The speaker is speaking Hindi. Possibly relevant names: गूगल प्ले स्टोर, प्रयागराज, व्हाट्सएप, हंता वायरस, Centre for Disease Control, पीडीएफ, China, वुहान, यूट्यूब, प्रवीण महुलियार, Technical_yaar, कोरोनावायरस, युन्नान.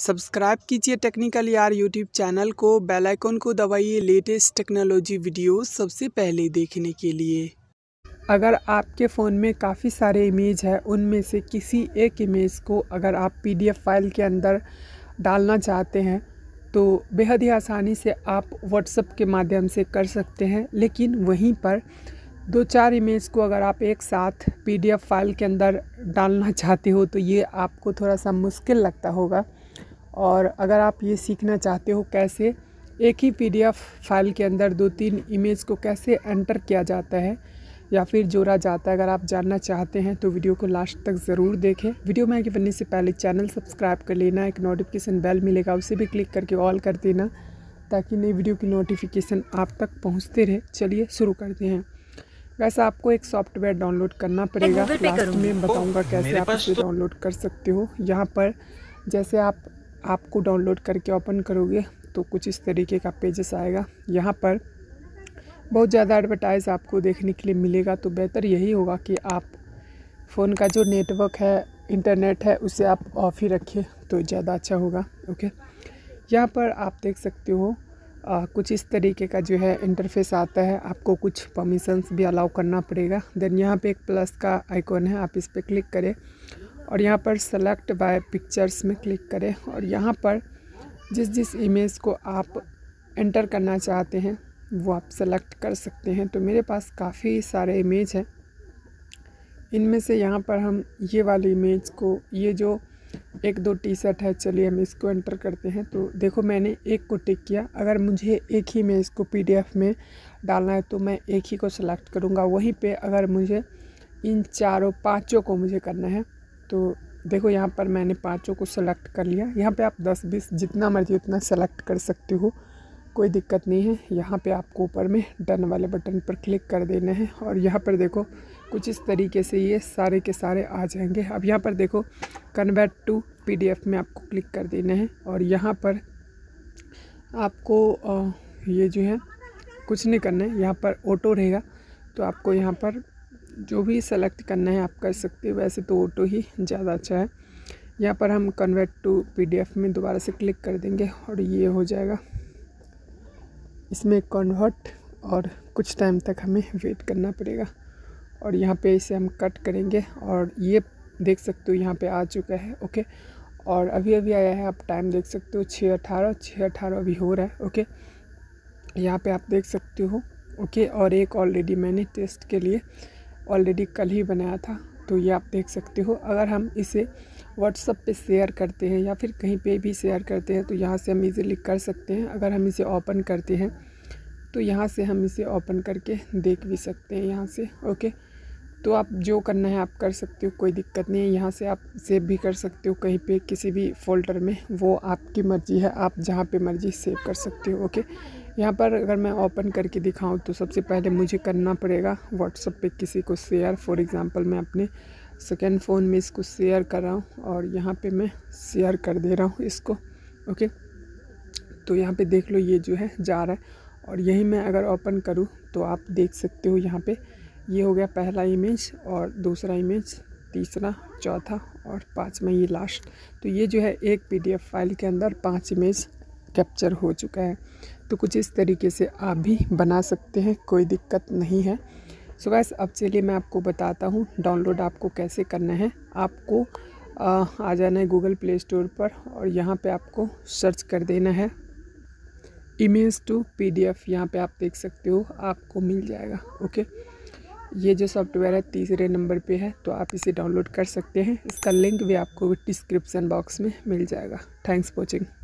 सब्सक्राइब कीजिए टेक्निकल यार यूट्यूब चैनल को, बेल आइकन को दबाइए लेटेस्ट टेक्नोलॉजी वीडियोस सबसे पहले देखने के लिए। अगर आपके फ़ोन में काफ़ी सारे इमेज है, उनमें से किसी एक इमेज को अगर आप पीडीएफ फाइल के अंदर डालना चाहते हैं तो बेहद ही आसानी से आप व्हाट्सएप के माध्यम से कर सकते हैं। लेकिन वहीं पर दो चार इमेज को अगर आप एक साथ पीडीएफ फाइल के अंदर डालना चाहते हो तो ये आपको थोड़ा सा मुश्किल लगता होगा। और अगर आप ये सीखना चाहते हो कैसे एक ही पीडीएफ फाइल के अंदर दो तीन इमेज को कैसे एंटर किया जाता है या फिर जोड़ा जाता है, अगर आप जानना चाहते हैं तो वीडियो को लास्ट तक ज़रूर देखें। वीडियो में आगे बढ़ने से पहले चैनल सब्सक्राइब कर लेना, एक नोटिफिकेशन बेल मिलेगा उसे भी क्लिक करके ऑल कर देना ताकि नई वीडियो की नोटिफिकेशन आप तक पहुंचते रहे। चलिए शुरू करते हैं। वैसे आपको एक सॉफ्टवेयर डाउनलोड करना पड़ेगा, लास्ट में बताऊँगा कैसे आप इसे डाउनलोड कर सकते हो। यहाँ पर जैसे आप आपको डाउनलोड करके ओपन करोगे तो कुछ इस तरीके का पेजेस आएगा। यहाँ पर बहुत ज़्यादा एडवर्टाइज आपको देखने के लिए मिलेगा, तो बेहतर यही होगा कि आप फ़ोन का जो नेटवर्क है, इंटरनेट है, उसे आप ऑफ ही रखें तो ज़्यादा अच्छा होगा। ओके, यहाँ पर आप देख सकते हो कुछ इस तरीके का जो है इंटरफेस आता है। आपको कुछ परमिशंस भी अलाउ करना पड़ेगा। देन यहाँ पे एक प्लस का आइकॉन है, आप इस पर क्लिक करें और यहाँ पर सेलेक्ट बाय पिक्चर्स में क्लिक करें। और यहाँ पर जिस इमेज को आप एंटर करना चाहते हैं वो आप सेलेक्ट कर सकते हैं। तो मेरे पास काफ़ी सारे इमेज हैं, इनमें से यहाँ पर हम ये वाली इमेज को, ये जो एक दो टी शर्ट है, चलिए हम इसको एंटर करते हैं। तो देखो मैंने एक को टिक किया। अगर मुझे एक ही इमेज को पीडीएफ में डालना है तो मैं एक ही को सेलेक्ट करूँगा। वहीं पे अगर मुझे इन चारों पाँचों को मुझे करना है तो देखो यहाँ पर मैंने पाँचों को सेलेक्ट कर लिया। यहाँ पे आप 10 20 जितना मर्जी उतना सेलेक्ट कर सकते हो, कोई दिक्कत नहीं है। यहाँ पे आपको ऊपर में डन वाले बटन पर क्लिक कर देना है और यहाँ पर देखो कुछ इस तरीके से ये सारे के सारे आ जाएंगे। अब यहाँ पर देखो कन्वर्ट टू पीडीएफ में आपको क्लिक कर देना है और यहाँ पर आपको ये जो है कुछ नहीं करना है, यहाँ पर ऑटो रहेगा। तो आपको यहाँ पर जो भी सेलेक्ट करना है आप कर सकते हो, वैसे तो ऑटो ही ज़्यादा अच्छा है। यहाँ पर हम कन्वर्ट टू पीडीएफ में दोबारा से क्लिक कर देंगे और ये हो जाएगा इसमें कन्वर्ट, और कुछ टाइम तक हमें वेट करना पड़ेगा। और यहाँ पे इसे हम कट करेंगे और ये देख सकते हो यहाँ पे आ चुका है। ओके, और अभी अभी आया है, आप टाइम देख सकते हो 6:18 अभी हो रहा है। ओके, यहाँ पे आप देख सकते हो। ओके, और एक ऑलरेडी मैंने टेस्ट के लिए ऑलरेडी कल ही बनाया था, तो ये आप देख सकते हो। अगर हम इसे व्हाट्सएप पे शेयर करते हैं या फिर कहीं पे भी शेयर करते हैं तो यहाँ से हम इजीली कर सकते हैं। अगर हम इसे ओपन करते हैं तो यहाँ से हम इसे ओपन करके देख भी सकते हैं यहाँ से। ओके, तो आप जो करना है आप कर सकते हो, कोई दिक्कत नहीं है। यहाँ से आप सेव भी कर सकते हो कहीं पे, किसी भी फोल्डर में, वो आपकी मर्ज़ी है, आप जहाँ पे मर्ज़ी सेव कर सकते हो। ओके, यहाँ पर अगर मैं ओपन करके दिखाऊँ तो सबसे पहले मुझे करना पड़ेगा व्हाट्सएप पे किसी को शेयर। फॉर एग्जांपल मैं अपने सेकेंड फ़ोन में इसको शेयर कर रहा हूँ और यहाँ पर मैं शेयर कर दे रहा हूँ इसको। ओके, तो यहाँ पर देख लो ये जो है जा रहा है। और यही मैं अगर ओपन करूँ तो आप देख सकते हो यहाँ पर ये हो गया पहला इमेज और दूसरा इमेज, तीसरा, चौथा और पाँचवा, ये लास्ट। तो ये जो है एक पीडीएफ फाइल के अंदर 5 इमेज कैप्चर हो चुका है। तो कुछ इस तरीके से आप भी बना सकते हैं, कोई दिक्कत नहीं है। सो गाइस, अब चलिए मैं आपको बताता हूँ डाउनलोड आपको कैसे करना है। आपको आ जाना है गूगल प्ले स्टोर पर और यहाँ पर आपको सर्च कर देना है इमेज टू पीडीएफ। यहाँ पर आप देख सकते हो, आपको मिल जाएगा। ओके, ये जो सॉफ्टवेयर है तीसरे नंबर पे है, तो आप इसे डाउनलोड कर सकते हैं। इसका लिंक भी आपको डिस्क्रिप्शन बॉक्स में मिल जाएगा। Thanks for watching.